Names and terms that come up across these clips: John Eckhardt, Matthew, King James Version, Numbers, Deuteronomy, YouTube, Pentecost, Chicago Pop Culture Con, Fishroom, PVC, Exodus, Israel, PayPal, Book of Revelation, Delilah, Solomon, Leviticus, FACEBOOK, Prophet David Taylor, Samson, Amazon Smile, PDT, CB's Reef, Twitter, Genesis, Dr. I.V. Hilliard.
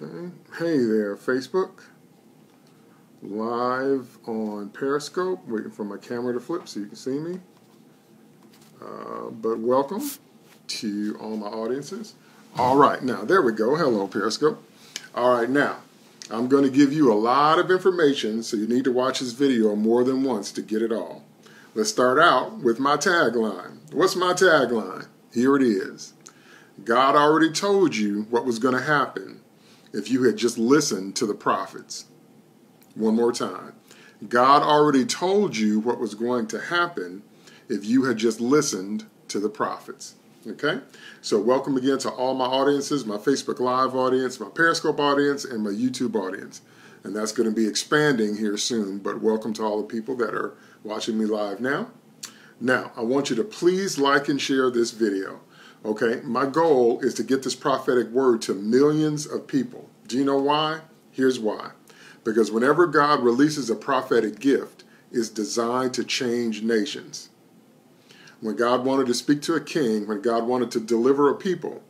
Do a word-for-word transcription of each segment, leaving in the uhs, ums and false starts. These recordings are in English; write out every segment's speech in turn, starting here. Okay. Hey there, Facebook. Live on Periscope. Waiting for my camera to flip so you can see me. Uh, but welcome to all my audiences. All right. Now, there we go. Hello, Periscope. All right. Now, I'm going to give you a lot of information, so you need to watch this video more than once to get it all. Let's start out with my tagline. What's my tagline? Here it is. God already told you what was going to happen if you had just listened to the prophets. One more time. God already told you what was going to happen if you had just listened to the prophets. Okay? So welcome again to all my audiences, my Facebook Live audience, my Periscope audience, and my YouTube audience. And that's going to be expanding here soon, but welcome to all the people that are watching me live now. Now, I want you to please like and share this video. Okay, my goal is to get this prophetic word to millions of people. Do you know why? Here's why. Because whenever God releases a prophetic gift, it's designed to change nations. When God wanted to speak to a king, when God wanted to deliver a people,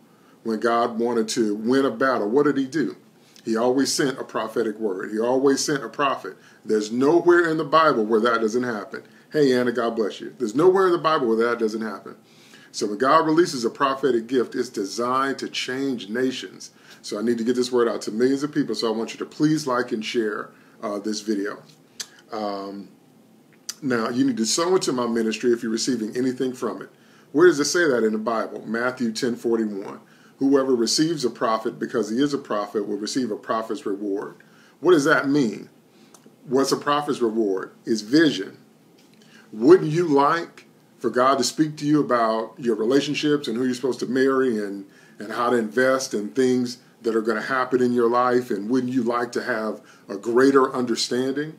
when God wanted to win a battle, what did he do? He always sent a prophetic word. He always sent a prophet. There's nowhere in the Bible where that doesn't happen. Hey, Anna, God bless you. There's nowhere in the Bible where that doesn't happen. So when God releases a prophetic gift, it's designed to change nations. So I need to get this word out to millions of people, so I want you to please like and share uh, this video. Um, now, you need to sow into my ministry if you're receiving anything from it. Where does it say that in the Bible? Matthew ten forty-one. Whoever receives a prophet because he is a prophet will receive a prophet's reward. What does that mean? What's a prophet's reward? It's vision. Wouldn't you like for God to speak to you about your relationships and who you're supposed to marry and, and how to invest and things that are going to happen in your life? And wouldn't you like to have a greater understanding?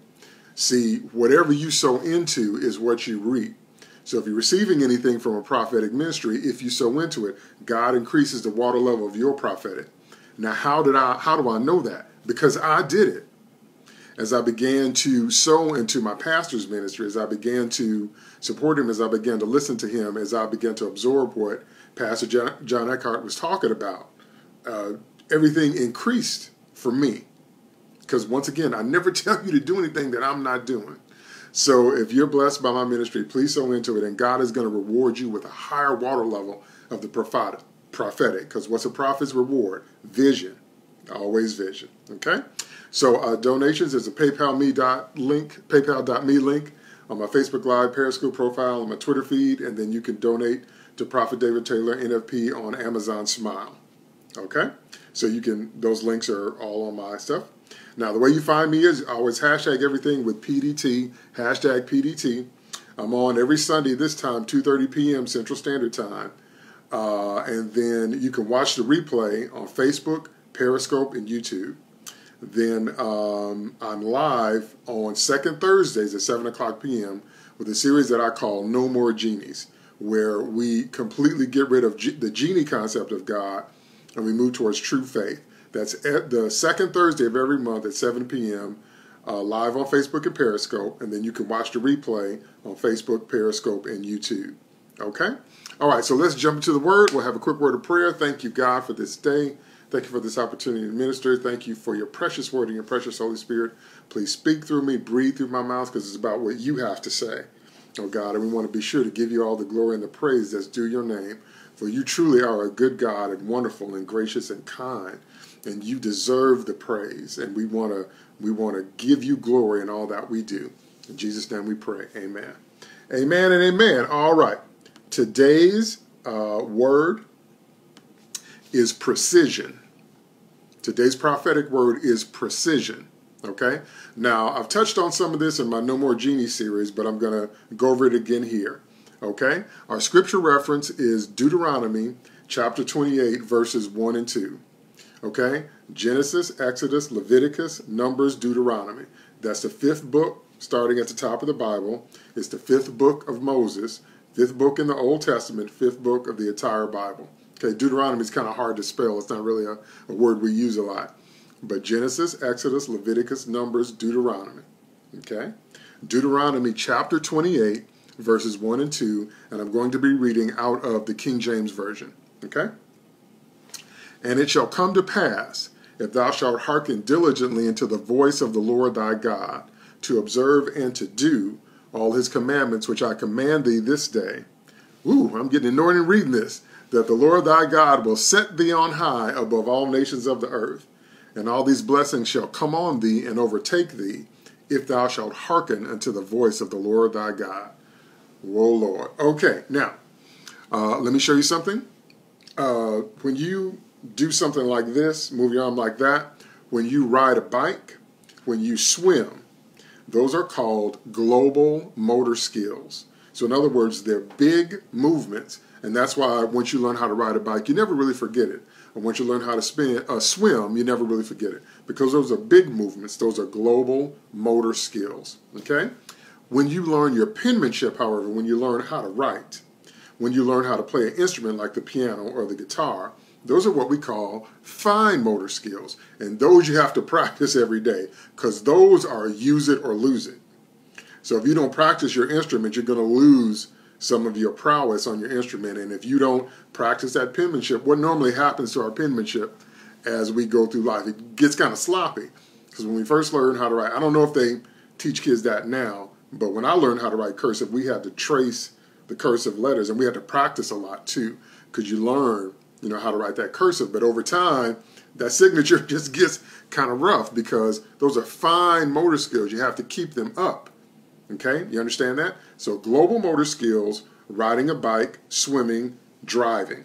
See, whatever you sow into is what you reap. So if you're receiving anything from a prophetic ministry, if you sow into it, God increases the water level of your prophetic. Now, how did I, how do I know that? Because I did it. As I began to sow into my pastor's ministry, as I began to support him, as I began to listen to him, as I began to absorb what Pastor John Eckhardt was talking about, uh, everything increased for me. Because once again, I never tell you to do anything that I'm not doing. So if you're blessed by my ministry, please sow into it, and God is going to reward you with a higher water level of the prophetic. Because what's a prophet's reward? Vision. Always vision. Okay? So uh, donations is a PayPal dot me link, PayPal dot me link on my Facebook Live, Periscope profile, on my Twitter feed, and then you can donate to Prophet David Taylor N F P on Amazon Smile. Okay? So you can, those links are all on my stuff. Now, the way you find me is always hashtag everything with P D T, hashtag P D T. I'm on every Sunday this time, two thirty p m Central Standard Time. Uh, and then you can watch the replay on Facebook, Periscope, and YouTube. Then um, I'm live on second Thursdays at seven o'clock p m with a series that I call No More Genies, where we completely get rid of ge the genie concept of God and we move towards true faith. That's at the second Thursday of every month at seven p m Uh, live on Facebook and Periscope, and then you can watch the replay on Facebook, Periscope, and YouTube. Okay? All right, so let's jump into the Word. We'll have a quick word of prayer. Thank you, God, for this day. Thank you for this opportunity to minister. Thank you for your precious word and your precious Holy Spirit. Please speak through me, breathe through my mouth, because it's about what you have to say. Oh, God, and we want to be sure to give you all the glory and the praise that's due your name, for you truly are a good God and wonderful and gracious and kind, and you deserve the praise, and we want to we want to give you glory in all that we do. In Jesus' name we pray. Amen. Amen and amen. All right. Today's uh, word is precision. Today's prophetic word is precision, okay? Now, I've touched on some of this in my No More Genie series, but I'm going to go over it again here, okay? Our scripture reference is Deuteronomy chapter twenty-eight, verses one and two, okay? Genesis, Exodus, Leviticus, Numbers, Deuteronomy. That's the fifth book, starting at the top of the Bible. It's the fifth book of Moses, fifth book in the Old Testament, fifth book of the entire Bible. Okay, Deuteronomy is kind of hard to spell. It's not really a, a word we use a lot. But Genesis, Exodus, Leviticus, Numbers, Deuteronomy. Okay? Deuteronomy chapter twenty-eight, verses one and two, and I'm going to be reading out of the King James Version. Okay? And it shall come to pass, if thou shalt hearken diligently unto the voice of the Lord thy God, to observe and to do all his commandments which I command thee this day. Ooh, I'm getting anointed reading this. That the Lord thy God will set thee on high above all nations of the earth, and all these blessings shall come on thee and overtake thee, if thou shalt hearken unto the voice of the Lord thy God. Whoa, Lord. Okay, now, uh, let me show you something. Uh, when you do something like this, move your arm like that, when you ride a bike, when you swim, those are called global motor skills. So in other words, they're big movements, and that's why once you learn how to ride a bike, you never really forget it. And once you learn how to spin, uh, swim, you never really forget it. Because those are big movements. Those are global motor skills. Okay? When you learn your penmanship, however, when you learn how to write, when you learn how to play an instrument like the piano or the guitar, those are what we call fine motor skills. And those you have to practice every day, because those are use it or lose it. So if you don't practice your instrument, you're going to lose some of your prowess on your instrument. And if you don't practice that penmanship, what normally happens to our penmanship as we go through life, it gets kind of sloppy. Because when we first learn how to write, I don't know if they teach kids that now, but when I learned how to write cursive, we had to trace the cursive letters, and we had to practice a lot too, because you learn, you know, how to write that cursive. But over time, that signature just gets kind of rough, because those are fine motor skills. You have to keep them up. Okay, you understand that? So global motor skills, riding a bike, swimming, driving.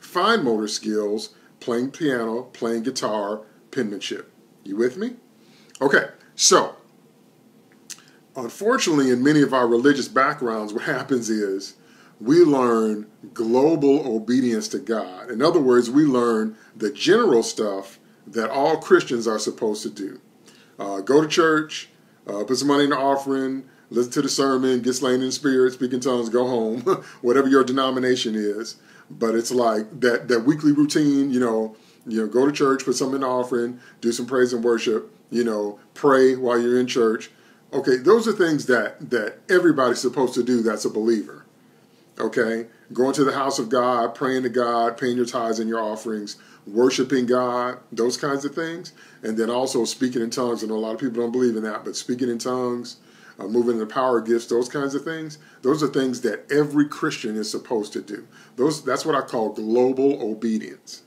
Fine motor skills, playing piano, playing guitar, penmanship. You with me? Okay, so unfortunately in many of our religious backgrounds, what happens is we learn global obedience to God. In other words, we learn the general stuff that all Christians are supposed to do. Uh, go to church, uh, put some money in the offering, listen to the sermon, get slain in spirit, speak in tongues, go home, whatever your denomination is. But it's like that, that weekly routine, you know, you know, go to church, put something in the offering, do some praise and worship, you know, pray while you're in church. Okay, those are things that, that everybody's supposed to do that's a believer. Okay, going to the house of God, praying to God, paying your tithes and your offerings, worshiping God, those kinds of things. And then also speaking in tongues. I know a lot of people don't believe in that, but speaking in tongues, Uh, moving in the power of gifts, those kinds of things, those are things that every Christian is supposed to do. Those, that's what I call global obedience.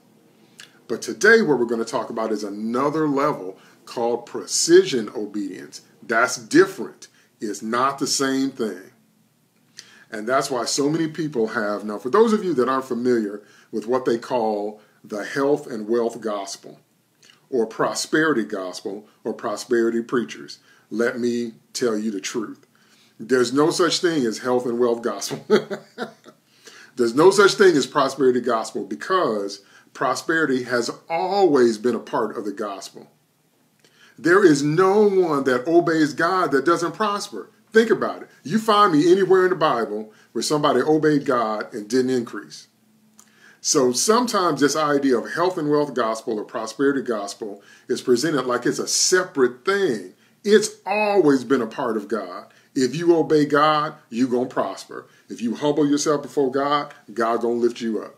But today what we're going to talk about is another level called precision obedience. That's different. It's not the same thing. And that's why so many people have, now for those of you that aren't familiar with what they call the health and wealth gospel, or prosperity gospel, or prosperity preachers, let me tell you the truth. There's no such thing as health and wealth gospel. There's no such thing as prosperity gospel, because prosperity has always been a part of the gospel. There is no one that obeys God that doesn't prosper. Think about it. You find me anywhere in the Bible where somebody obeyed God and didn't increase. So sometimes this idea of health and wealth gospel or prosperity gospel is presented like it's a separate thing. It's always been a part of God. If you obey God, you're going to prosper. If you humble yourself before God, God's going to lift you up.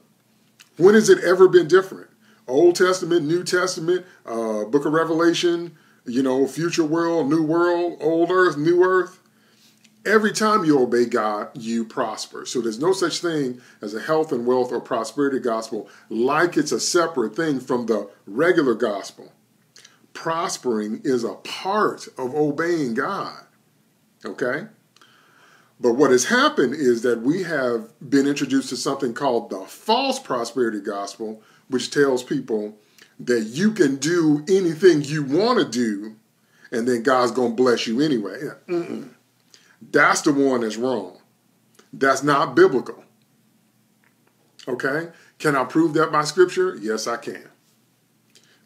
When has it ever been different? Old Testament, New Testament, uh, Book of Revelation, you know, future world, new world, old earth, new earth. Every time you obey God, you prosper. So there's no such thing as a health and wealth or prosperity gospel, like it's a separate thing from the regular gospel. Prospering is a part of obeying God, okay? But what has happened is that we have been introduced to something called the false prosperity gospel, which tells people that you can do anything you want to do, and then God's going to bless you anyway. Mm-mm. That's the one that's wrong. That's not biblical, okay? Can I prove that by Scripture? Yes, I can.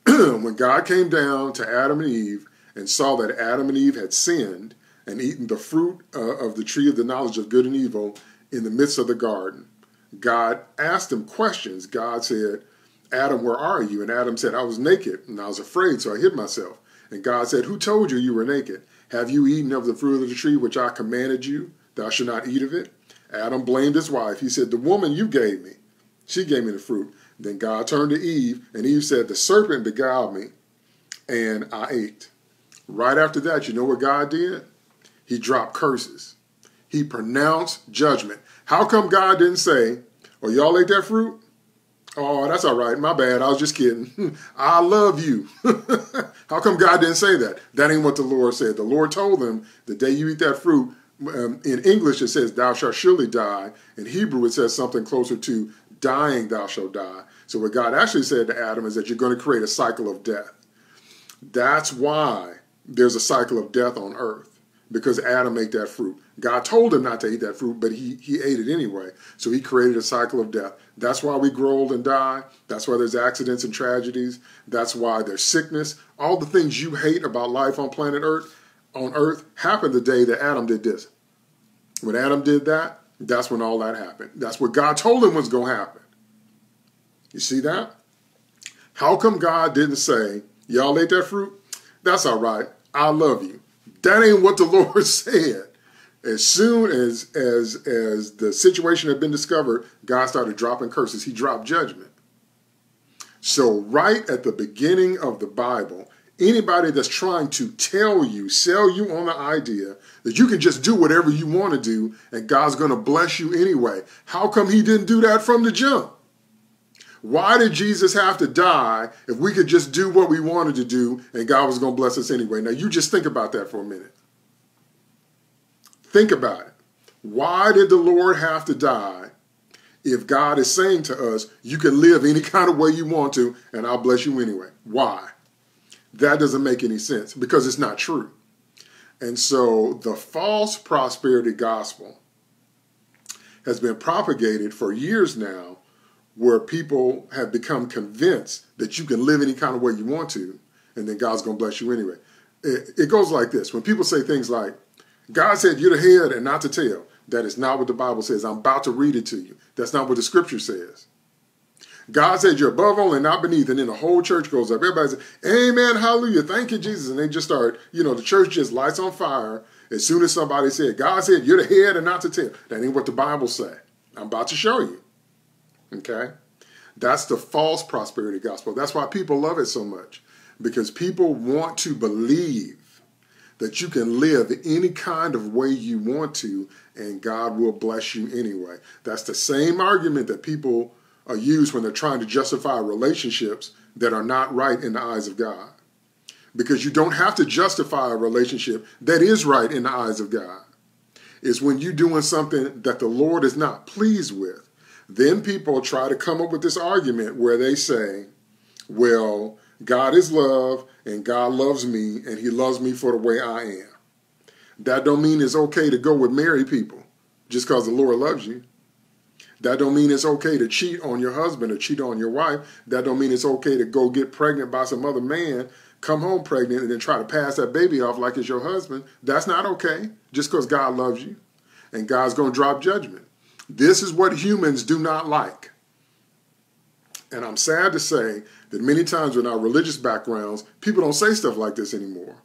When God came down to Adam and Eve and saw that Adam and Eve had sinned and eaten the fruit uh, of the tree of the knowledge of good and evil in the midst of the garden, God asked them questions. God said, Adam, where are you? And Adam said, I was naked and I was afraid, so I hid myself. And God said, who told you you were naked? Have you eaten of the fruit of the tree which I commanded you? Thou shalt not eat of it. Adam blamed his wife. He said, the woman you gave me, she gave me the fruit. Then God turned to Eve, and Eve said, the serpent beguiled me, and I ate. Right after that, you know what God did? He dropped curses. He pronounced judgment. How come God didn't say, oh, y'all ate that fruit? Oh, that's all right. My bad. I was just kidding. I love you. How come God didn't say that? That ain't what the Lord said. The Lord told them, the day you eat that fruit, um, in English it says, thou shalt surely die. In Hebrew it says something closer to dying, thou shalt die. So what God actually said to Adam is that you're going to create a cycle of death. That's why there's a cycle of death on earth, because Adam ate that fruit. God told him not to eat that fruit, but he, he ate it anyway. So he created a cycle of death. That's why we grow old and die. That's why there's accidents and tragedies. That's why there's sickness. All the things you hate about life on planet Earth, on Earth, happened the day that Adam did this. When Adam did that, that's when all that happened. That's what God told him was going to happen. You see that? How come God didn't say, y'all ate that fruit? That's all right. I love you. That ain't what the Lord said. As soon as, as, as the situation had been discovered, God started dropping curses. He dropped judgment. So right at the beginning of the Bible, anybody that's trying to tell you, sell you on the idea that you can just do whatever you want to do and God's going to bless you anyway. How come he didn't do that from the jump? Why did Jesus have to die if we could just do what we wanted to do and God was going to bless us anyway? Now you just think about that for a minute. Think about it. Why did the Lord have to die if God is saying to us, you can live any kind of way you want to, and I'll bless you anyway? Why? That doesn't make any sense, because it's not true. And so the false prosperity gospel has been propagated for years now, where people have become convinced that you can live any kind of way you want to, and then God's going to bless you anyway. It, it goes like this. When people say things like, God said you're the head and not the tail. That is not what the Bible says. I'm about to read it to you. That's not what the scripture says. God said you're above only and not beneath. And then the whole church goes up. Everybody says, amen, hallelujah, thank you, Jesus. And they just start, you know, the church just lights on fire as soon as somebody said, God said you're the head and not the tail. That ain't what the Bible says. I'm about to show you. Okay? That's the false prosperity gospel. That's why people love it so much. Because people want to believe that you can live any kind of way you want to, and God will bless you anyway. That's the same argument that people use when they're trying to justify relationships that are not right in the eyes of God. Because you don't have to justify a relationship that is right in the eyes of God. It's when you're doing something that the Lord is not pleased with. Then people try to come up with this argument where they say, well, God is love, and God loves me, and he loves me for the way I am. That don't mean it's okay to go with married people just because the Lord loves you. That don't mean it's okay to cheat on your husband or cheat on your wife. That don't mean it's okay to go get pregnant by some other man, come home pregnant, and then try to pass that baby off like it's your husband. That's not okay just because God loves you, and God's going to drop judgment. This is what humans do not like. And I'm sad to say that many times in our religious backgrounds, people don't say stuff like this anymore.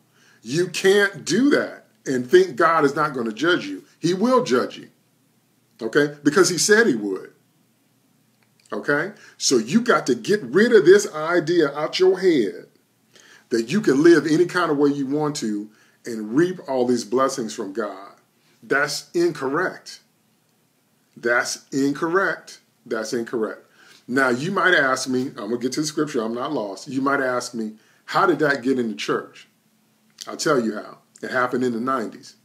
You can't do that and think God is not going to judge you. He will judge you, okay? Because he said he would, okay? So you got to get rid of this idea out your head that you can live any kind of way you want to and reap all these blessings from God. That's incorrect. That's incorrect. That's incorrect. Now, you might ask me, I'm going to get to the scripture, I'm not lost. You might ask me, how did that get into church? I'll tell you how. It happened in the nineties.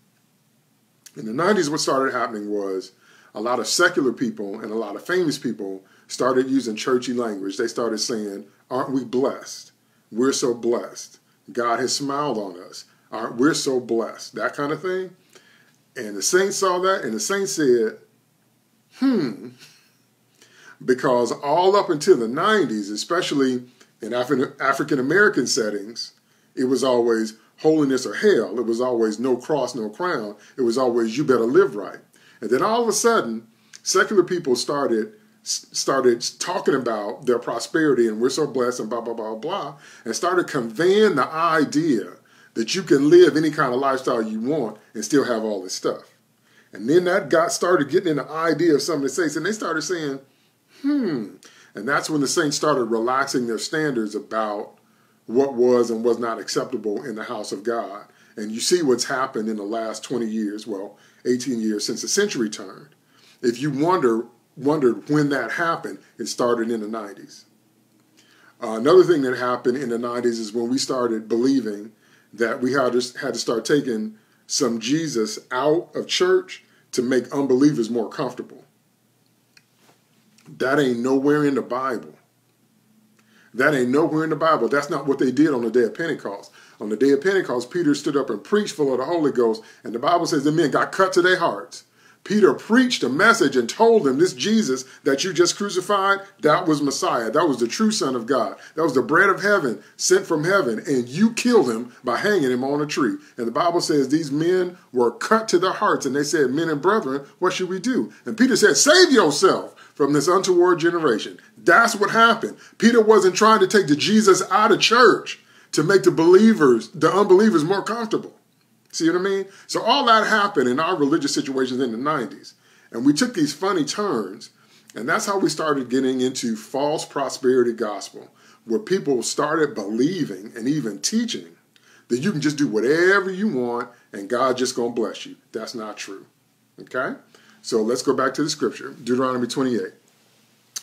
In the nineties, what started happening was a lot of secular people and a lot of famous people started using churchy language. They started saying, aren't we blessed? We're so blessed. God has smiled on us. Aren't we so blessed? That kind of thing. And the saints saw that, and the saints said, hmm. Because all up until the nineties, especially in Af African-American settings, it was always holiness or hell. It was always no cross, no crown. It was always you better live right. And then all of a sudden, secular people started, started talking about their prosperity and we're so blessed and blah, blah, blah, blah, and started conveying the idea that you can live any kind of lifestyle you want and still have all this stuff. And then that got started getting in the idea of some of the saints, and they started saying, Hmm, And that's when the saints started relaxing their standards about what was and was not acceptable in the house of God. And you see what's happened in the last twenty years, well, eighteen years since the century turned. If you wonder wondered when that happened, it started in the nineties. Uh, another thing that happened in the nineties is when we started believing that we had to, had to start taking some Jesus out of church to make unbelievers more comfortable. That ain't nowhere in the Bible. That ain't nowhere in the Bible. That's not what they did on the day of Pentecost. On the day of Pentecost, Peter stood up and preached full of the Holy Ghost, and the Bible says the men got cut to their hearts. Peter preached a message and told them, this Jesus that you just crucified, that was Messiah. That was the true Son of God. That was the bread of heaven sent from heaven, and you killed him by hanging him on a tree. And the Bible says these men were cut to their hearts, and they said, men and brethren, what should we do? And Peter said, save yourself from this untoward generation. That's what happened. Peter wasn't trying to take the Jesus out of church to make the believers, the unbelievers more comfortable. See what I mean? So all that happened in our religious situations in the nineties. And we took these funny turns. And that's how we started getting into false prosperity gospel, where people started believing and even teaching that you can just do whatever you want and God's just going to bless you. That's not true. Okay? So let's go back to the scripture, Deuteronomy twenty-eight.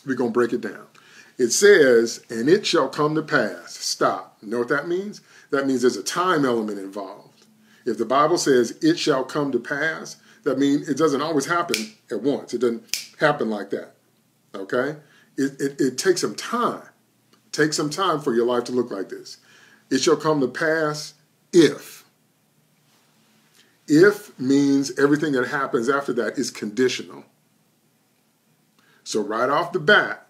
We're going to break it down. It says, and it shall come to pass. Stop. You know what that means? That means there's a time element involved. If the Bible says it shall come to pass, that means it doesn't always happen at once. It doesn't happen like that, okay? It, it, it takes some time. It takes some time for your life to look like this. It shall come to pass if. If means everything that happens after that is conditional. So right off the bat,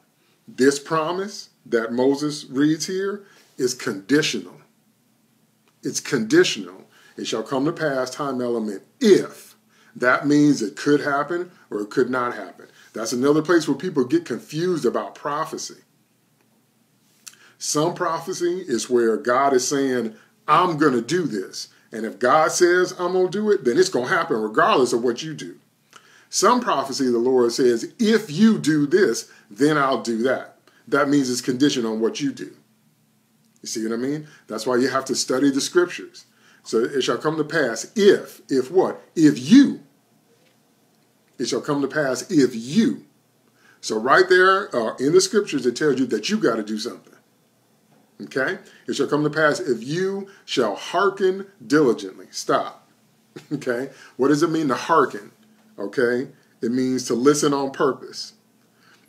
this promise that Moses reads here is conditional. It's conditional. It shall come to pass, time element, if. That means it could happen or it could not happen. That's another place where people get confused about prophecy. Some prophecy is where God is saying, I'm going to do this. And if God says I'm going to do it, then it's going to happen regardless of what you do. Some prophecy, the Lord says, if you do this, then I'll do that. That means it's conditioned on what you do. You see what I mean? That's why you have to study the scriptures. So it shall come to pass if, if what? If you. It shall come to pass if you. So right there uh, in the scriptures, it tells you that you got to do something. Okay? It shall come to pass if you shall hearken diligently. Stop. Okay? What does it mean to hearken? Okay? It means to listen on purpose.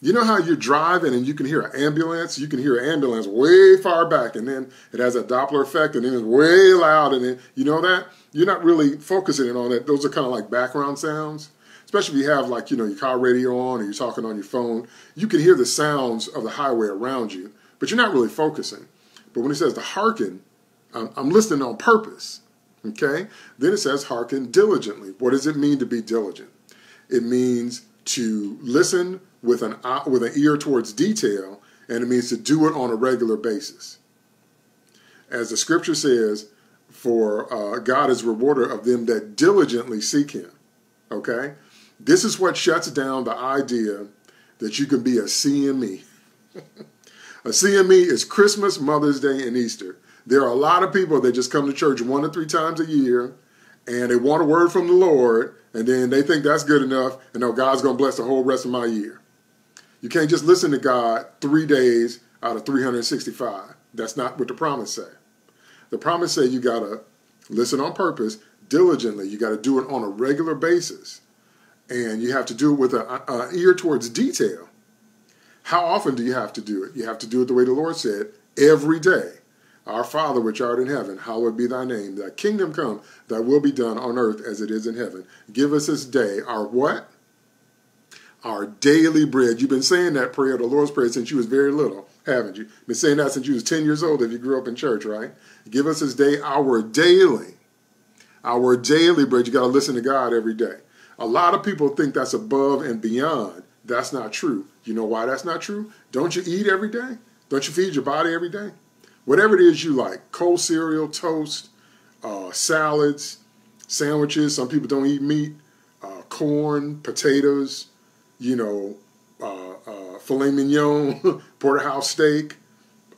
You know how you're driving and you can hear an ambulance? You can hear an ambulance way far back, and then it has a Doppler effect, and then it's way loud, and then, you know that? You're not really focusing in on that. Those are kind of like background sounds, especially if you have, like, you know, your car radio on or you're talking on your phone. You can hear the sounds of the highway around you, but you're not really focusing. But when it says to hearken, I'm, I'm listening on purpose, okay? Then it says hearken diligently. What does it mean to be diligent? It means to listen with an eye, with an ear towards detail, and it means to do it on a regular basis. As the scripture says, for uh, God is rewarder of them that diligently seek him. Okay? This is what shuts down the idea that you can be a C M E. A C M E is Christmas, Mother's Day, and Easter. There are a lot of people that just come to church one or three times a year, and they want a word from the Lord, and then they think that's good enough, and no, God's going to bless the whole rest of my year. You can't just listen to God three days out of three hundred sixty-five. That's not what the promise say. The promise say you got to listen on purpose, diligently. You got to do it on a regular basis, and you have to do it with an ear towards detail. How often do you have to do it? You have to do it the way the Lord said, every day. Our Father, which art in heaven, hallowed be thy name. Thy kingdom come, thy will be done on earth as it is in heaven. Give us this day our what? Our daily bread. You've been saying that prayer, the Lord's Prayer, since you was very little, haven't you? Been saying that since you was ten years old if you grew up in church, right? Give us this day our daily, our daily bread. You got to listen to God every day. A lot of people think that's above and beyond. That's not true. You know why that's not true? Don't you eat every day? Don't you feed your body every day? Whatever it is you like, cold cereal, toast, uh, salads, sandwiches, some people don't eat meat, uh, corn, potatoes, you know, uh, uh, filet mignon, porterhouse steak,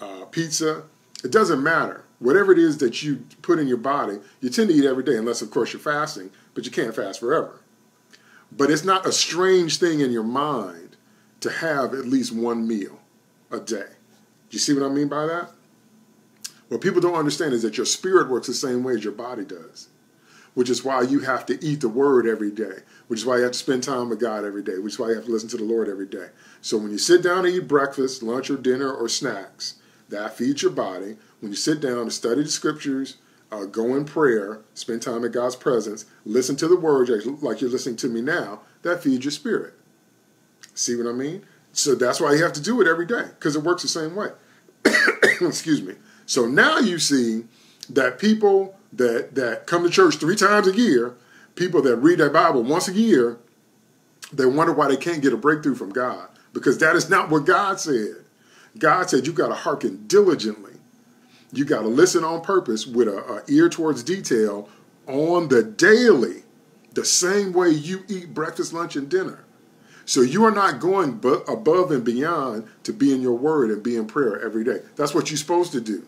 uh, pizza. It doesn't matter. Whatever it is that you put in your body, you tend to eat every day, unless, of course, you're fasting, but you can't fast forever. But it's not a strange thing in your mind to have at least one meal a day. Do you see what I mean by that? What people don't understand is that your spirit works the same way as your body does, which is why you have to eat the Word every day, which is why you have to spend time with God every day, which is why you have to listen to the Lord every day. So when you sit down and eat breakfast, lunch, or dinner, or snacks, that feeds your body. When you sit down to study the Scriptures, uh, go in prayer, spend time in God's presence, listen to the Word like you're listening to me now, that feeds your spirit. See what I mean? So that's why you have to do it every day, because it works the same way. Excuse me. So now you see that people that, that come to church three times a year, people that read their Bible once a year, they wonder why they can't get a breakthrough from God, because that is not what God said. God said you got to hearken diligently. You got to listen on purpose with an ear towards detail on the daily, the same way you eat breakfast, lunch, and dinner. So you are not going above and beyond to be in your Word and be in prayer every day. That's what you're supposed to do.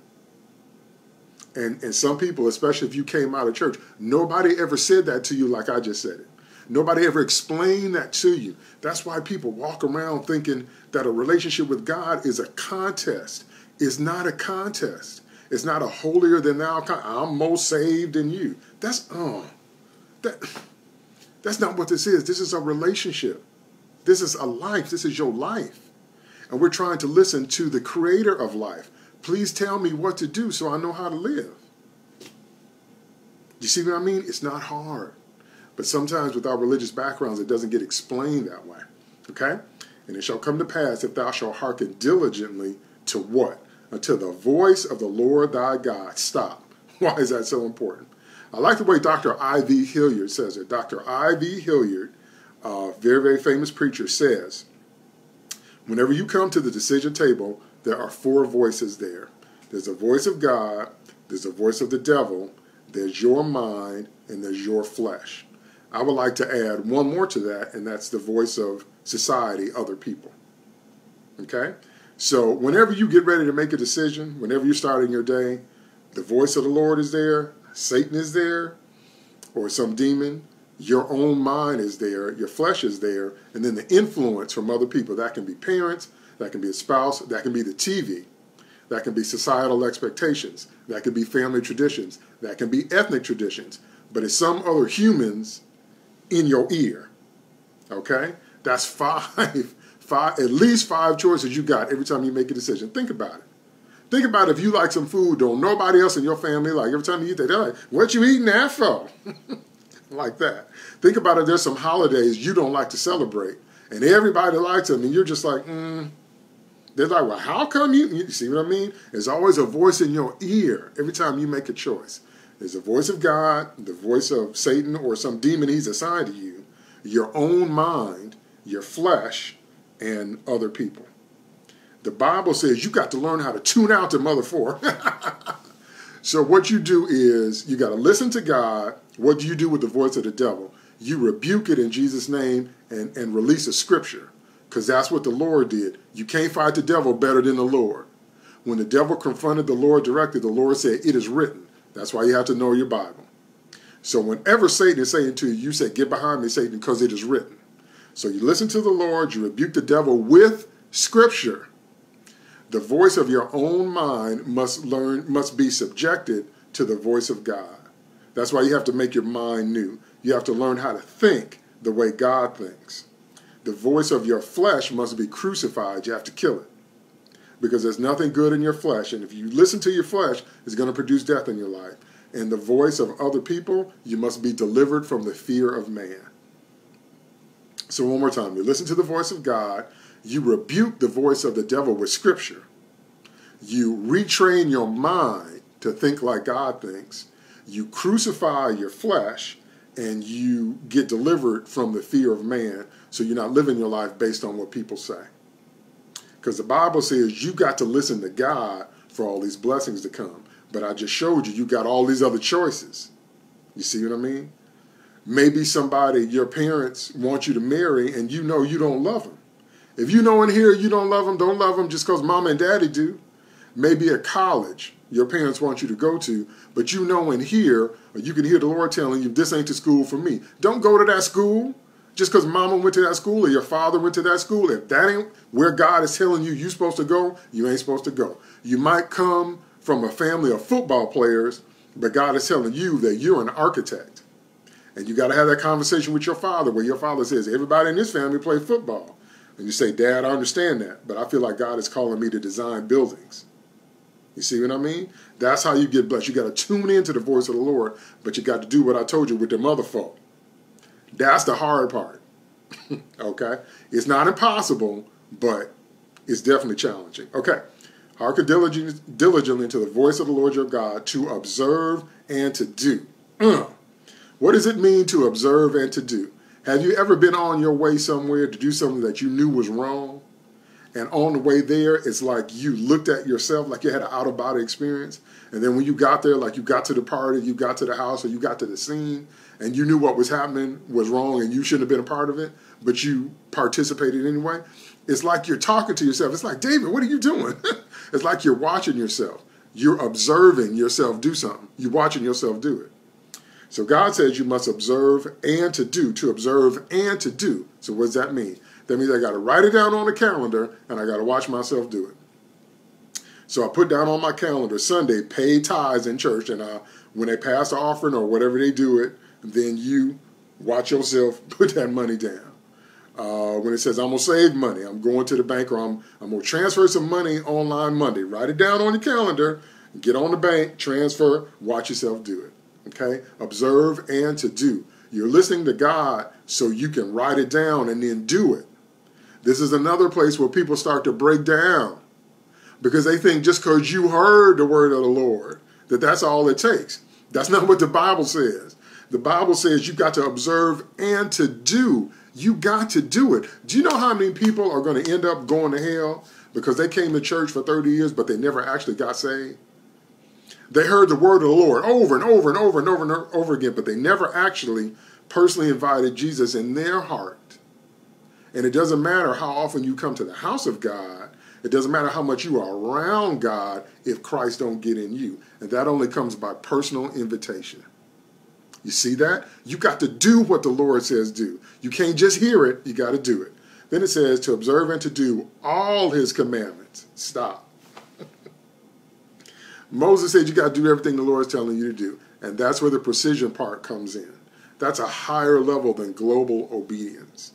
And, and some people, especially if you came out of church, nobody ever said that to you like I just said it. Nobody ever explained that to you. That's why people walk around thinking that a relationship with God is a contest. It's not a contest. It's not a holier than thou contest. I'm more saved than you. That's, um, that, that's not what this is. This is a relationship. This is a life. This is your life. And we're trying to listen to the creator of life. Please tell me what to do so I know how to live. You see what I mean? It's not hard. But sometimes with our religious backgrounds, it doesn't get explained that way. Okay? And it shall come to pass if thou shalt hearken diligently to what? Until the voice of the Lord thy God. Stop. Why is that so important? I like the way Doctor I V Hilliard says it. Doctor I V Hilliard, a uh, very, very famous preacher, says, whenever you come to the decision table, there are four voices there. There's a voice of God, there's a voice of the devil, there's your mind, and there's your flesh. I would like to add one more to that, and that's the voice of society, other people. Okay? So whenever you get ready to make a decision, whenever you're starting your day, the voice of the Lord is there, Satan is there, or some demon. Your own mind is there, your flesh is there, and then the influence from other people. That can be parents, that can be a spouse, that can be the T V, that can be societal expectations, that can be family traditions, that can be ethnic traditions, but it's some other humans in your ear, okay? That's five, five, at least five choices you got every time you make a decision. Think about it. Think about if you like some food, don't nobody else in your family like. Every time you eat that, they're like, what you eating that for? Like that. Think about if there's some holidays you don't like to celebrate, and everybody likes them, and you're just like, mm. They're like, well, how come you? You see what I mean? There's always a voice in your ear every time you make a choice. There's the voice of God, the voice of Satan, or some demon he's assigned to you, your own mind, your flesh, and other people. The Bible says you got to learn how to tune out the mother four. So what you do is you got to listen to God. What do you do with the voice of the devil? You rebuke it in Jesus' name and, and release a scripture, because that's what the Lord did. You can't fight the devil better than the Lord. When the devil confronted the Lord directly, the Lord said, it is written. That's why you have to know your Bible. So whenever Satan is saying to you, you say, get behind me, Satan, because it is written. So you listen to the Lord. You rebuke the devil with scripture. The voice of your own mind must learn, must be subjected to the voice of God. That's why you have to make your mind new. You have to learn how to think the way God thinks. The voice of your flesh must be crucified. You have to kill it, because there's nothing good in your flesh. And if you listen to your flesh, it's going to produce death in your life. And the voice of other people, you must be delivered from the fear of man. So one more time, you listen to the voice of God. You rebuke the voice of the devil with scripture. You retrain your mind to think like God thinks. You crucify your flesh, and you get delivered from the fear of man, so you're not living your life based on what people say. Because the Bible says you got to listen to God for all these blessings to come. But I just showed you, you got all these other choices. You see what I mean? Maybe somebody, your parents, want you to marry, and you know you don't love them. If you know in here you don't love them, don't love them just because mom and daddy do. Maybe at college your parents want you to go to, but you know in here, or you can hear the Lord telling you, this ain't the school for me. Don't go to that school just because mama went to that school or your father went to that school. If that ain't where God is telling you you're supposed to go, you ain't supposed to go. You might come from a family of football players, but God is telling you that you're an architect. And you got to have that conversation with your father where your father says, everybody in this family play football. And you say, Dad, I understand that, but I feel like God is calling me to design buildings. You see what I mean? That's how you get blessed. You got to tune into the voice of the Lord, but you got to do what I told you with them other folk. That's the hard part. Okay? It's not impossible, but it's definitely challenging. Okay. Hearken diligently to the voice of the Lord your God to observe and to do. Mm. What does it mean to observe and to do? Have you ever been on your way somewhere to do something that you knew was wrong? And on the way there, it's like you looked at yourself like you had an out-of-body experience. And then when you got there, like you got to the party, you got to the house, or you got to the scene, and you knew what was happening was wrong and you shouldn't have been a part of it, but you participated anyway. It's like you're talking to yourself. It's like, David, what are you doing? It's like you're watching yourself. You're observing yourself do something. You're watching yourself do it. So God says you must observe and to do, to observe and to do. So what does that mean? That means I got to write it down on the calendar and I got to watch myself do it. So I put down on my calendar Sunday, pay tithes in church, and I, when they pass the offering or whatever they do it, then you watch yourself put that money down. Uh, when it says I'm going to save money, I'm going to the bank, or I'm, I'm going to transfer some money online Monday. Write it down on your calendar, get on the bank, transfer, watch yourself do it. Okay, observe and to do. You're listening to God so you can write it down and then do it. This is another place where people start to break down because they think just because you heard the word of the Lord that that's all it takes. That's not what the Bible says. The Bible says you got to observe and to do. You got to do it. Do you know how many people are going to end up going to hell because they came to church for thirty years but they never actually got saved? They heard the word of the Lord over and over and over and over and over again, but they never actually personally invited Jesus in their heart. And it doesn't matter how often you come to the house of God. It doesn't matter how much you are around God if Christ don't get in you. And that only comes by personal invitation. You see that? You got to do what the Lord says do. You can't just hear it. You got to do it. Then it says to observe and to do all his commandments. Stop. Moses said you got to do everything the Lord is telling you to do. And that's where the precision part comes in. That's a higher level than global obedience.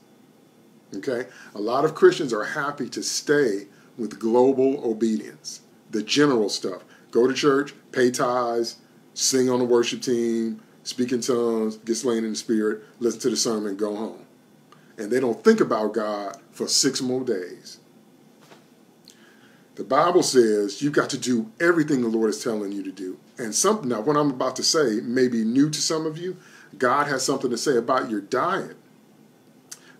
Okay? A lot of Christians are happy to stay with global obedience, the general stuff. Go to church, pay tithes, sing on the worship team, speak in tongues, get slain in the spirit, listen to the sermon, go home. And they don't think about God for six more days. The Bible says you got to do everything the Lord is telling you to do. And something, now what I'm about to say may be new to some of you. God has something to say about your diet.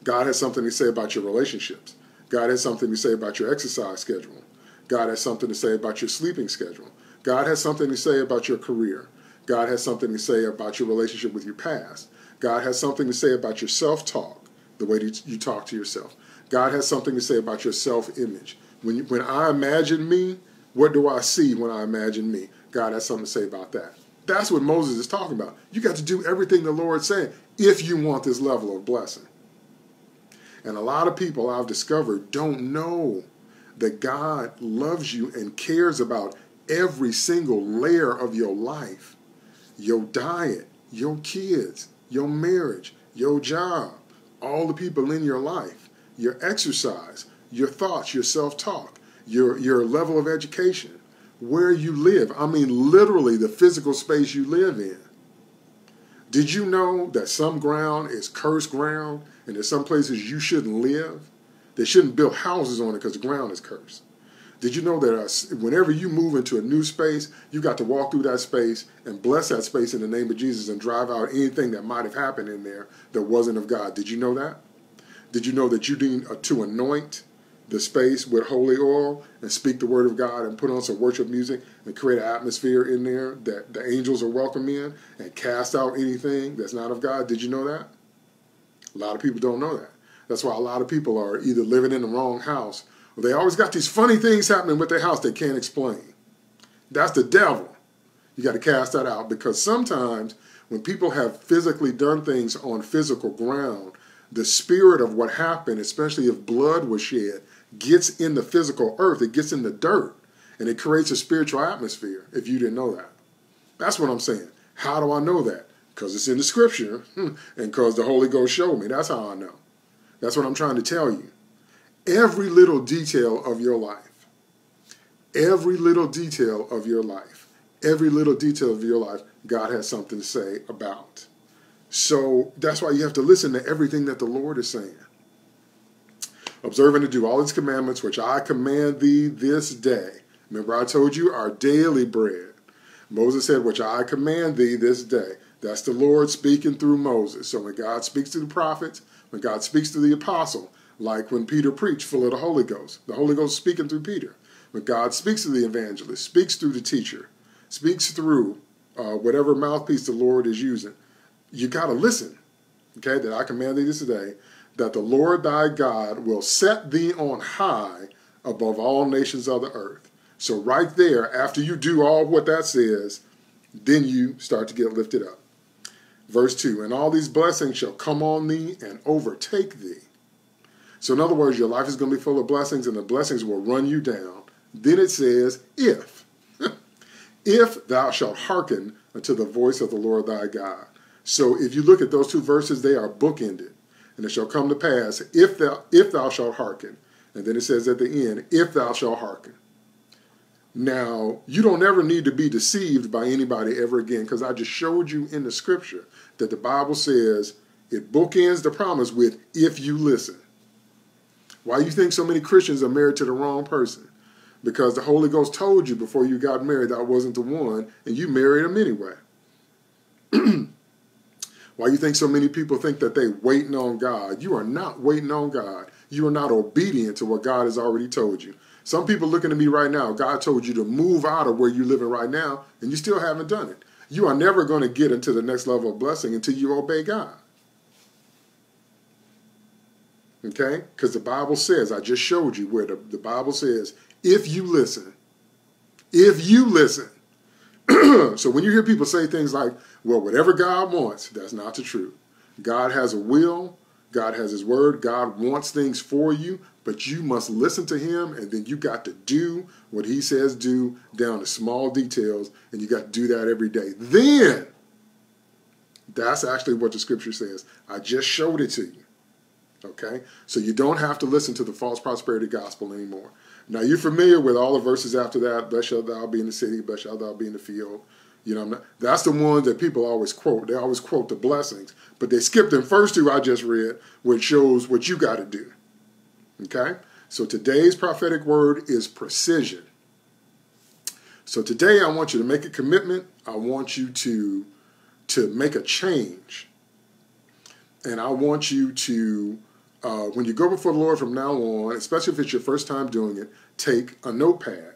God has something to say about your relationships. God has something to say about your exercise schedule. God has something to say about your sleeping schedule. God has something to say about your career. God has something to say about your relationship with your past. God has something to say about your self-talk, the way that you talk to yourself. God has something to say about your self-image. When, you, when I imagine me, what do I see when I imagine me? God has something to say about that. That's what Moses is talking about. You got to do everything the Lord said if you want this level of blessing. And a lot of people I've discovered don't know that God loves you and cares about every single layer of your life, your diet, your kids, your marriage, your job, all the people in your life, your exercise, your thoughts, your self-talk, your, your level of education, where you live. I mean, literally the physical space you live in. Did you know that some ground is cursed ground and there's some places you shouldn't live? They shouldn't build houses on it because the ground is cursed. Did you know that whenever you move into a new space, you got to walk through that space and bless that space in the name of Jesus and drive out anything that might have happened in there that wasn't of God? Did you know that? Did you know that you need to anoint the space with holy oil and speak the word of God and put on some worship music and create an atmosphere in there that the angels are welcome in and cast out anything that's not of God? Did you know that? A lot of people don't know that. That's why a lot of people are either living in the wrong house, or they always got these funny things happening with their house they can't explain. That's the devil. You got to cast that out, because sometimes when people have physically done things on physical ground, the spirit of what happened, especially if blood was shed, gets in the physical earth. It gets in the dirt, and it creates a spiritual atmosphere, if you didn't know that. That's what I'm saying. How do I know that? Because it's in the scripture, and because the Holy Ghost showed me. That's how I know. That's what I'm trying to tell you. Every little detail of your life, every little detail of your life, every little detail of your life, God has something to say about. So that's why you have to listen to everything that the Lord is saying. Observing to do all his commandments, which I command thee this day. Remember I told you, our daily bread. Moses said, which I command thee this day. That's the Lord speaking through Moses. So when God speaks to the prophets, when God speaks to the apostle, like when Peter preached full of the Holy Ghost, the Holy Ghost speaking through Peter. When God speaks to the evangelist, speaks through the teacher, speaks through uh, whatever mouthpiece the Lord is using, you got to listen. Okay, that I command thee this day, that the Lord thy God will set thee on high above all nations of the earth. So right there, after you do all what that says, then you start to get lifted up. Verse two, and all these blessings shall come on thee and overtake thee. So in other words, your life is going to be full of blessings, and the blessings will run you down. Then it says, if, if thou shalt hearken unto the voice of the Lord thy God. So if you look at those two verses, they are bookended. And it shall come to pass, if thou, if thou shalt hearken. And then it says at the end, if thou shalt hearken. Now, you don't ever need to be deceived by anybody ever again, because I just showed you in the scripture that the Bible says it bookends the promise with, if you listen. Why do you think so many Christians are married to the wrong person? Because the Holy Ghost told you before you got married that I wasn't the one, and you married him anyway. Why you think so many people think that they're waiting on God? You are not waiting on God. You are not obedient to what God has already told you. Some people looking at me right now, God told you to move out of where you're living right now, and you still haven't done it. You are never going to get into the next level of blessing until you obey God. Okay? Because the Bible says, I just showed you where the, the Bible says, if you listen, if you listen. So when you hear people say things like, well, whatever God wants, that's not the truth. God has a will. God has his word. God wants things for you, but you must listen to him, and then you got to do what he says do down to small details, and you got to do that every day. Then, that's actually what the scripture says. I just showed it to you. Okay? So you don't have to listen to the false prosperity gospel anymore. Now, you're familiar with all the verses after that. Blessed shalt thou be in the city. Blessed shalt thou be in the field. You know, I'm not, that's the one that people always quote. They always quote the blessings. But they skip the first two I just read, which shows what you got to do. Okay? So today's prophetic word is precision. So today I want you to make a commitment. I want you to, to make a change. And I want you to... Uh, when you go before the Lord from now on, especially if it's your first time doing it, take a notepad,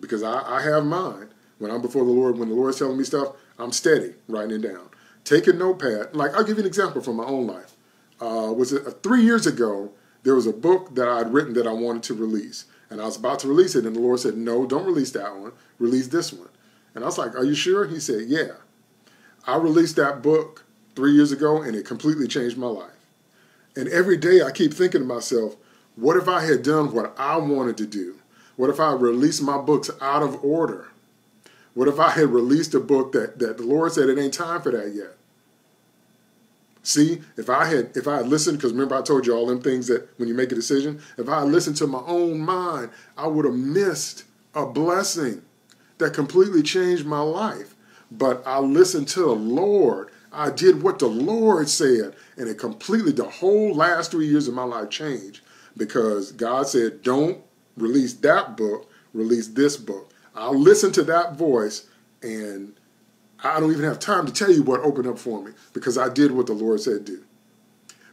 because I, I have mine. When I'm before the Lord, when the Lord's telling me stuff, I'm steady writing it down. Take a notepad. Like, I'll give you an example from my own life. Uh, was it, uh, three years ago, there was a book that I had written that I wanted to release, and I was about to release it, and the Lord said, no, don't release that one. Release this one. And I was like, are you sure? He said, yeah. I released that book three years ago, and it completely changed my life. And every day I keep thinking to myself, what if I had done what I wanted to do? What if I released my books out of order? What if I had released a book that, that the Lord said it ain't time for that yet? See, if I had if I had listened, because remember I told you all them things that when you make a decision, if I had listened to my own mind, I would have missed a blessing that completely changed my life. But I listened to the Lord. I did what the Lord said, and it completely, the whole last three years of my life changed, because God said, don't release that book, release this book. I'll listen to that voice, and I don't even have time to tell you what opened up for me, because I did what the Lord said do.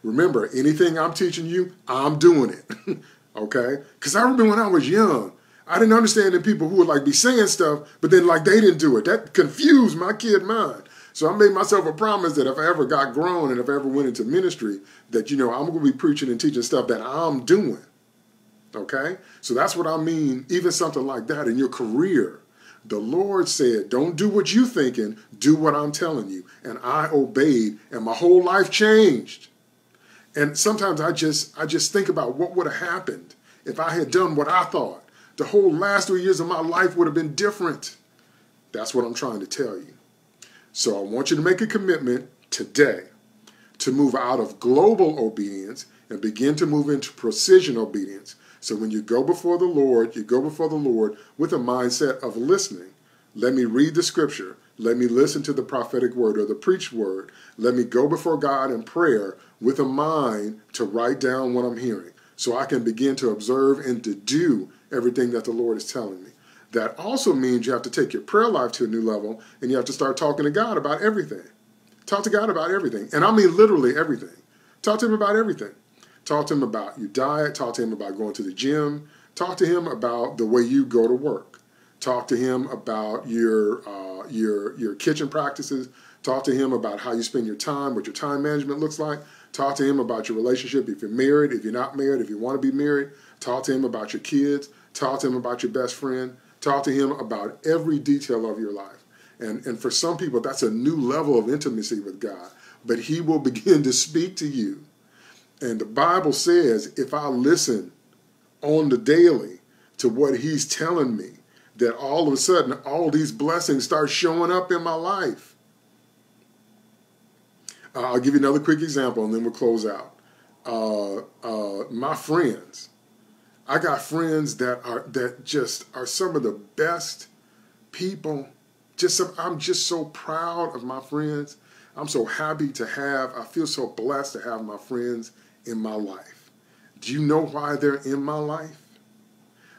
Remember, anything I'm teaching you, I'm doing it, okay? Because I remember when I was young, I didn't understand the people who would like be saying stuff, but then like they didn't do it. That confused my kid mind. So I made myself a promise that if I ever got grown and if I ever went into ministry, that, you know, I'm going to be preaching and teaching stuff that I'm doing. Okay? So that's what I mean, even something like that in your career. The Lord said, don't do what you're thinking, do what I'm telling you. And I obeyed, and my whole life changed. And sometimes I just, I just think about what would have happened if I had done what I thought. The whole last three years of my life would have been different. That's what I'm trying to tell you. So I want you to make a commitment today to move out of global obedience and begin to move into precision obedience. So when you go before the Lord, you go before the Lord with a mindset of listening. Let me read the scripture. Let me listen to the prophetic word or the preached word. Let me go before God in prayer with a mind to write down what I'm hearing, so I can begin to observe and to do everything that the Lord is telling me. That also means you have to take your prayer life to a new level, and you have to start talking to God about everything. Talk to God about everything. And I mean literally everything. Talk to him about everything. Talk to him about your diet. Talk to him about going to the gym. Talk to him about the way you go to work. Talk to him about your, uh, your, your kitchen practices. Talk to him about how you spend your time, what your time management looks like. Talk to him about your relationship, if you're married, if you're not married, if you want to be married. Talk to him about your kids. Talk to him about your best friend. Talk to him about every detail of your life. And, and for some people, that's a new level of intimacy with God. But he will begin to speak to you. And the Bible says, if I listen on the daily to what he's telling me, that all of a sudden, all these blessings start showing up in my life. Uh, I'll give you another quick example, and then we'll close out. Uh, uh, my friends. I got friends that are that just are some of the best people. Just some, I'm just so proud of my friends. I'm so happy to have, I feel so blessed to have my friends in my life. Do you know why they're in my life?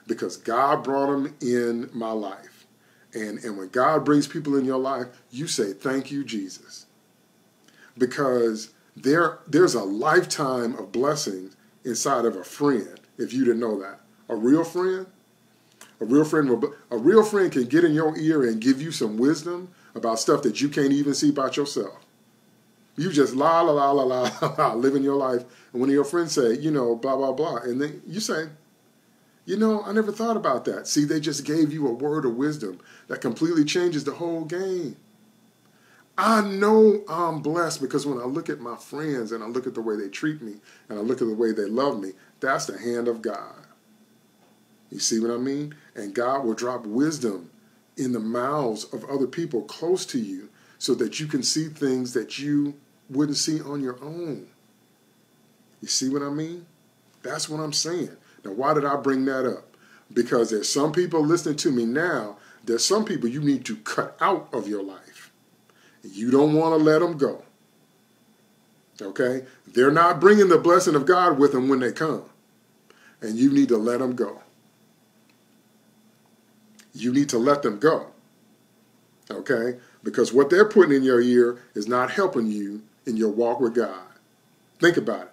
Because God brought them in my life. And, and when God brings people in your life, you say, thank you, Jesus. Because there, there's a lifetime of blessings inside of a friend, if you didn't know that. A real friend, a real friend will, a real friend can get in your ear and give you some wisdom about stuff that you can't even see about yourself. You just la, la, la, la, la, la, living your life. And when your friends say, you know, blah, blah, blah, and then you say, you know, I never thought about that. See, they just gave you a word of wisdom that completely changes the whole game. I know I'm blessed because when I look at my friends and I look at the way they treat me and I look at the way they love me, that's the hand of God. You see what I mean? And God will drop wisdom in the mouths of other people close to you so that you can see things that you wouldn't see on your own. You see what I mean? That's what I'm saying. Now, why did I bring that up? Because there's some people listening to me now, there's some people you need to cut out of your life. You don't want to let them go, okay? They're not bringing the blessing of God with them when they come, and you need to let them go. You need to let them go, okay? Because what they're putting in your ear is not helping you in your walk with God. Think about it.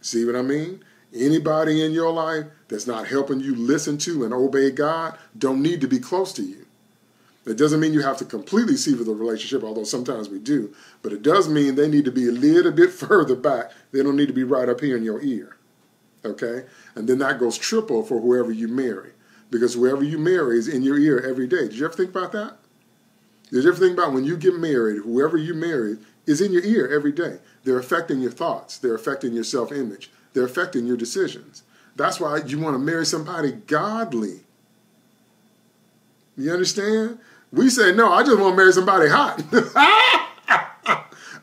See what I mean? Anybody in your life that's not helping you listen to and obey God don't need to be close to you. It doesn't mean you have to completely sever the relationship, although sometimes we do. But it does mean they need to be a little bit further back. They don't need to be right up here in your ear. Okay? And then that goes triple for whoever you marry. Because whoever you marry is in your ear every day. Did you ever think about that? Did you ever think about when you get married, whoever you marry is in your ear every day? They're affecting your thoughts. They're affecting your self-image. They're affecting your decisions. That's why you want to marry somebody godly. You understand? We say, no, I just want to marry somebody hot.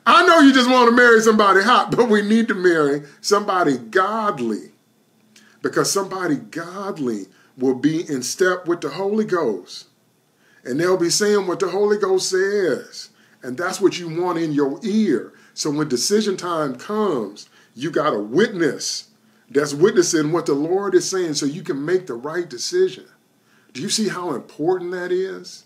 I know you just want to marry somebody hot, but we need to marry somebody godly. Because somebody godly will be in step with the Holy Ghost. And they'll be saying what the Holy Ghost says. And that's what you want in your ear. So when decision time comes, you got a witness that's witnessing what the Lord is saying so you can make the right decision. Do you see how important that is?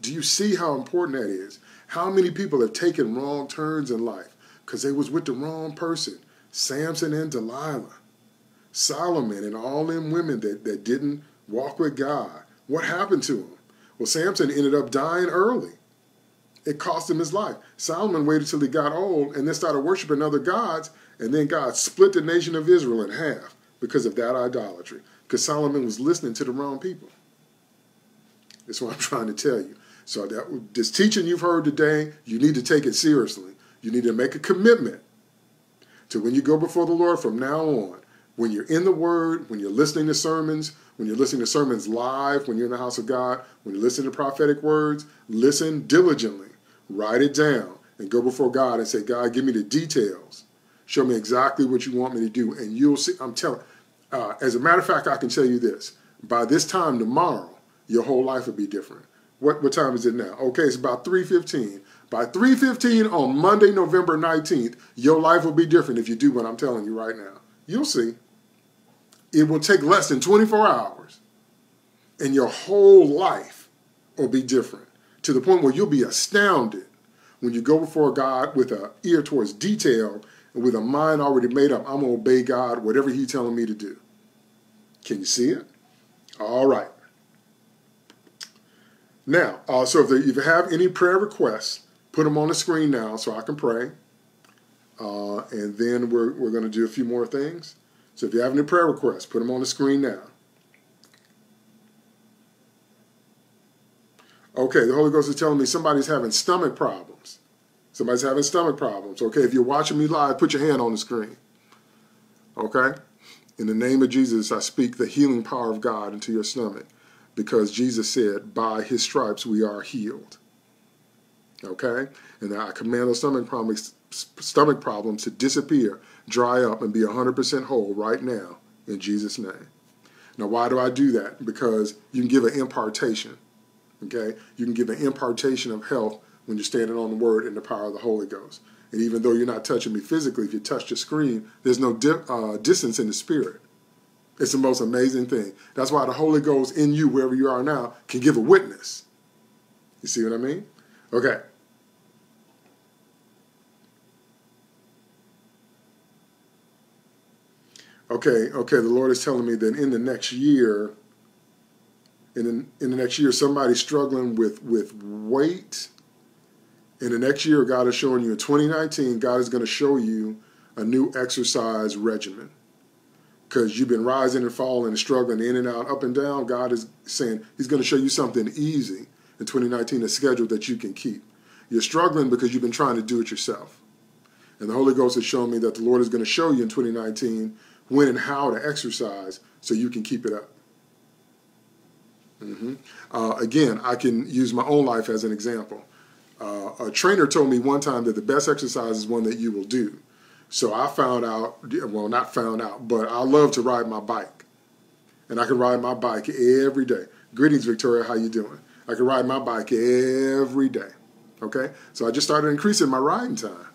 Do you see how important that is? How many people have taken wrong turns in life because they was with the wrong person? Samson and Delilah, Solomon and all them women that, that didn't walk with God. What happened to them? Well, Samson ended up dying early. It cost him his life. Solomon waited till he got old and then started worshiping other gods, and then God split the nation of Israel in half because of that idolatry, because Solomon was listening to the wrong people. That's what I'm trying to tell you. So that this teaching you've heard today, you need to take it seriously. You need to make a commitment to when you go before the Lord from now on, when you're in the Word, when you're listening to sermons, when you're listening to sermons live, when you're in the house of God, when you listen to prophetic words, listen diligently, write it down, and go before God and say, God, give me the details. Show me exactly what you want me to do. And you'll see, I'm telling, uh, as a matter of fact, I can tell you this. By this time tomorrow, your whole life will be different. What, what time is it now? Okay, it's about three fifteen. By three fifteen on Monday, November nineteenth, your life will be different if you do what I'm telling you right now. You'll see. It will take less than twenty-four hours, and your whole life will be different to the point where you'll be astounded when you go before God with an ear towards detail and with a mind already made up. I'm going to obey God, whatever He's telling me to do. Can you see it? All right. Now, uh, so if, there, if you have any prayer requests, put them on the screen now so I can pray. Uh, and then we're, we're going to do a few more things. So if you have any prayer requests, put them on the screen now. Okay, the Holy Ghost is telling me somebody's having stomach problems. Somebody's having stomach problems. Okay, if you're watching me live, put your hand on the screen. Okay? In the name of Jesus, I speak the healing power of God into your stomach, because Jesus said, by His stripes we are healed. Okay? And I command those stomach problems, stomach problems to disappear, dry up, and be one hundred percent whole right now in Jesus' name. Now, why do I do that? Because you can give an impartation. Okay? You can give an impartation of health when you're standing on the Word and the power of the Holy Ghost. And even though you're not touching me physically, if you touch the screen, there's no di uh, distance in the Spirit. It's the most amazing thing. That's why the Holy Ghost in you, wherever you are now, can give a witness. You see what I mean? Okay. Okay, okay, the Lord is telling me that in the next year, in the, in the next year, somebody's struggling with, with weight. In the next year, God is showing you, in twenty nineteen, God is going to show you a new exercise regimen. Because you've been rising and falling and struggling in and out, up and down. God is saying He's going to show you something easy in twenty nineteen, a schedule that you can keep. You're struggling because you've been trying to do it yourself. And the Holy Ghost has shown me that the Lord is going to show you in twenty nineteen when and how to exercise so you can keep it up. Mm-hmm. uh, again, I can use my own life as an example. Uh, a trainer told me one time that the best exercise is one that you will do. So I found out, well, not found out, but I love to ride my bike. And I can ride my bike every day. Greetings, Victoria. How you doing? I can ride my bike every day. Okay? So I just started increasing my riding time.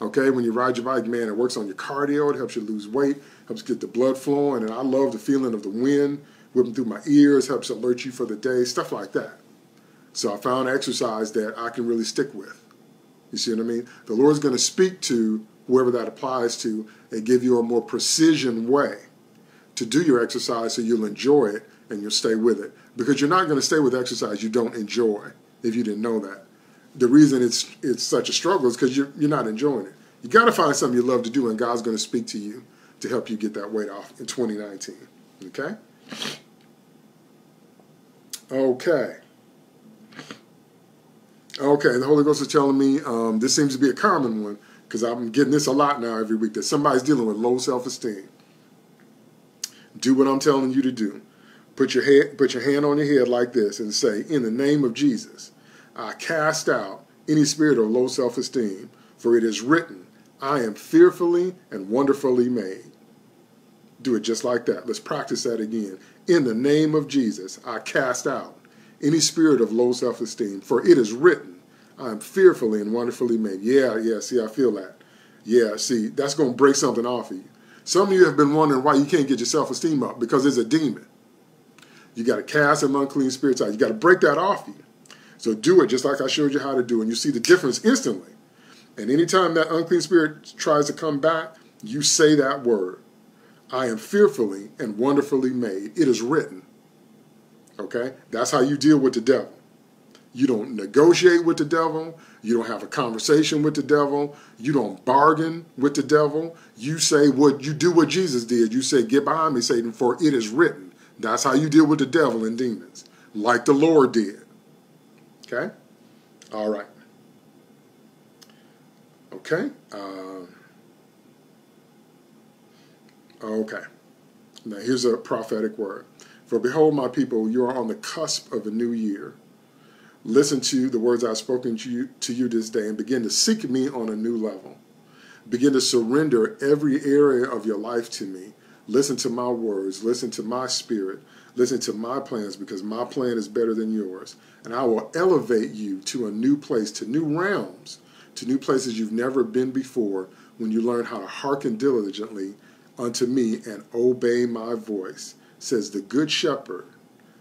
Okay? When you ride your bike, man, it works on your cardio. It helps you lose weight. Helps get the blood flowing. And I love the feeling of the wind whipping through my ears. Helps alert you for the day. Stuff like that. So I found exercise that I can really stick with. You see what I mean? The Lord's going to speak to whoever that applies to, and give you a more precision way to do your exercise so you'll enjoy it and you'll stay with it. Because you're not going to stay with exercise you don't enjoy, if you didn't know that. The reason it's it's such a struggle is because you're, you're not enjoying it. You got to find something you love to do, and God's going to speak to you to help you get that weight off in twenty nineteen. Okay? Okay. Okay, the Holy Ghost is telling me um, this seems to be a common one, because I'm getting this a lot now every week, that somebody's dealing with low self-esteem. Do what I'm telling you to do. Put your head, put your hand on your head like this and say, in the name of Jesus, I cast out any spirit of low self-esteem, for it is written, I am fearfully and wonderfully made. Do it just like that. Let's practice that again. In the name of Jesus, I cast out any spirit of low self-esteem, for it is written, I'm fearfully and wonderfully made. Yeah, yeah, see, I feel that. Yeah, see, that's going to break something off of you. Some of you have been wondering why you can't get your self-esteem up, because it's a demon. You got to cast them unclean spirits out. You got to break that off you. So do it just like I showed you how to do, and you see the difference instantly. And anytime that unclean spirit tries to come back, you say that word. I am fearfully and wonderfully made. It is written. Okay? That's how you deal with the devil. You don't negotiate with the devil. You don't have a conversation with the devil. You don't bargain with the devil. You say what you do what Jesus did. You say, "Get behind me, Satan, for it is written." That's how you deal with the devil and demons, like the Lord did. Okay? All right. Okay. Uh, okay. Now here's a prophetic word. For behold, my people, you are on the cusp of a new year. Listen to the words I have spoken to you, to you this day, and begin to seek me on a new level. Begin to surrender every area of your life to me. Listen to my words. Listen to my spirit. Listen to my plans, because my plan is better than yours. And I will elevate you to a new place, to new realms, to new places you've never been before, when you learn how to hearken diligently unto me and obey my voice, says the Good Shepherd,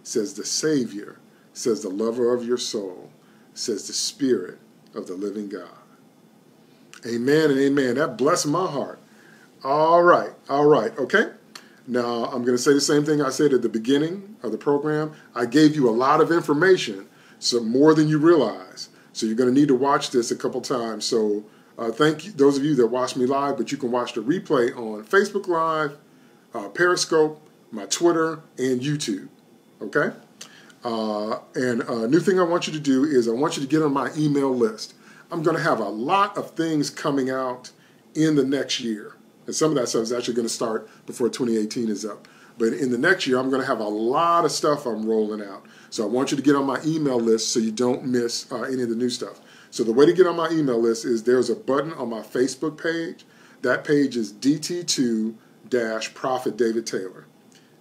says the Savior, says the lover of your soul, says the Spirit of the living God. Amen and amen. That blessed my heart. All right. All right. Okay. Now, I'm going to say the same thing I said at the beginning of the program. I gave you a lot of information, so more than you realize. So you're going to need to watch this a couple times. So uh, thank you, those of you that watch me live, but you can watch the replay on Facebook Live, uh, Periscope, my Twitter, and YouTube. Okay? Uh, and a new thing I want you to do is I want you to get on my email list. I'm going to have a lot of things coming out in the next year. And some of that stuff is actually going to start before twenty eighteen is up. But in the next year, I'm going to have a lot of stuff I'm rolling out. So I want you to get on my email list so you don't miss uh, any of the new stuff. So the way to get on my email list is there's a button on my Facebook page. That page is D T two Prophet David Taylor.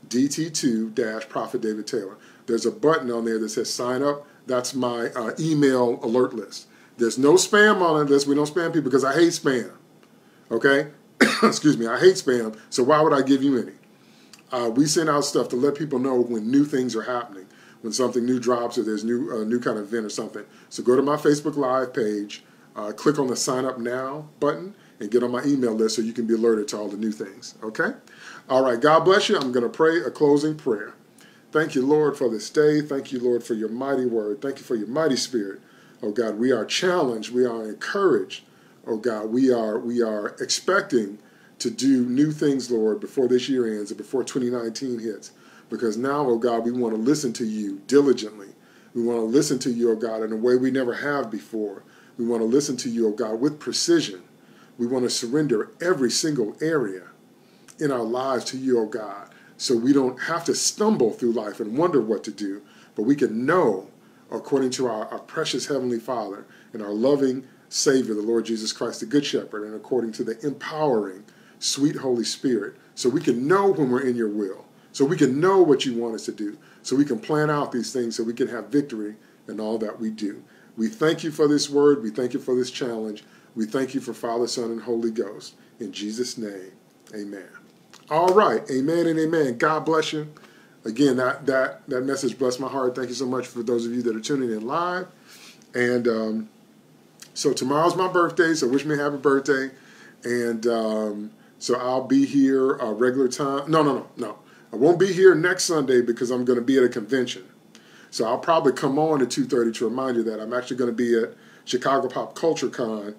D T two Prophet David Taylor. There's a button on there that says sign up. That's my uh, email alert list. There's no spam on that list. We don't spam people because I hate spam. Okay? Excuse me. I hate spam, so why would I give you any? Uh, we send out stuff to let people know when new things are happening, when something new drops or there's new uh, new kind of event or something. So go to my Facebook Live page, uh, click on the sign up now button, and get on my email list so you can be alerted to all the new things. Okay? All right. God bless you. I'm going to pray a closing prayer. Thank you, Lord, for this day. Thank you, Lord, for your mighty word. Thank you for your mighty spirit. Oh, God, we are challenged. We are encouraged. Oh, God, we are, we are expecting to do new things, Lord, before this year ends and before twenty nineteen hits. Because now, oh, God, we want to listen to you diligently. We want to listen to you, oh, God, in a way we never have before. We want to listen to you, oh, God, with precision. We want to surrender every single area in our lives to you, oh, God. So we don't have to stumble through life and wonder what to do, but we can know, according to our, our precious Heavenly Father and our loving Savior, the Lord Jesus Christ, the Good Shepherd, and according to the empowering, sweet Holy Spirit, so we can know when we're in your will, so we can know what you want us to do, so we can plan out these things, so we can have victory in all that we do. We thank you for this word. We thank you for this challenge. We thank you for Father, Son, and Holy Ghost. In Jesus' name, amen. All right. Amen and amen. God bless you. Again, that, that, that message blessed my heart. Thank you so much for those of you that are tuning in live. And um, so tomorrow's my birthday, so wish me a happy birthday. And um, so I'll be here uh, regular time. No, no, no, no. I won't be here next Sunday because I'm going to be at a convention. So I'll probably come on at two thirty to remind you that I'm actually going to be at Chicago Pop Culture Con.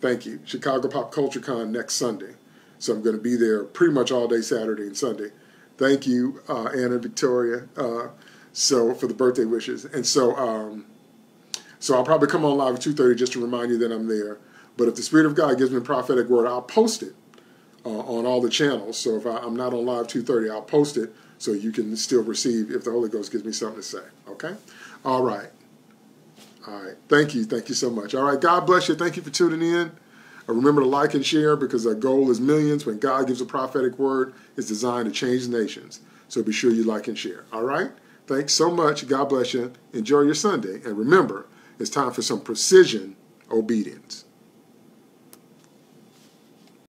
Thank you. Chicago Pop Culture Con next Sunday. So I'm going to be there pretty much all day Saturday and Sunday. Thank you, uh, Anna Victoria, uh, so for the birthday wishes. And so, um, so I'll probably come on live at two thirty just to remind you that I'm there. But if the Spirit of God gives me a prophetic word, I'll post it uh, on all the channels. So if I, I'm not on live two thirty, I'll post it so you can still receive if the Holy Ghost gives me something to say. Okay? All right. All right. Thank you. Thank you so much. All right. God bless you. Thank you for tuning in. Remember to like and share, because our goal is millions. When God gives a prophetic word, it's designed to change nations. So be sure you like and share. All right? Thanks so much. God bless you. Enjoy your Sunday. And remember, it's time for some precision obedience.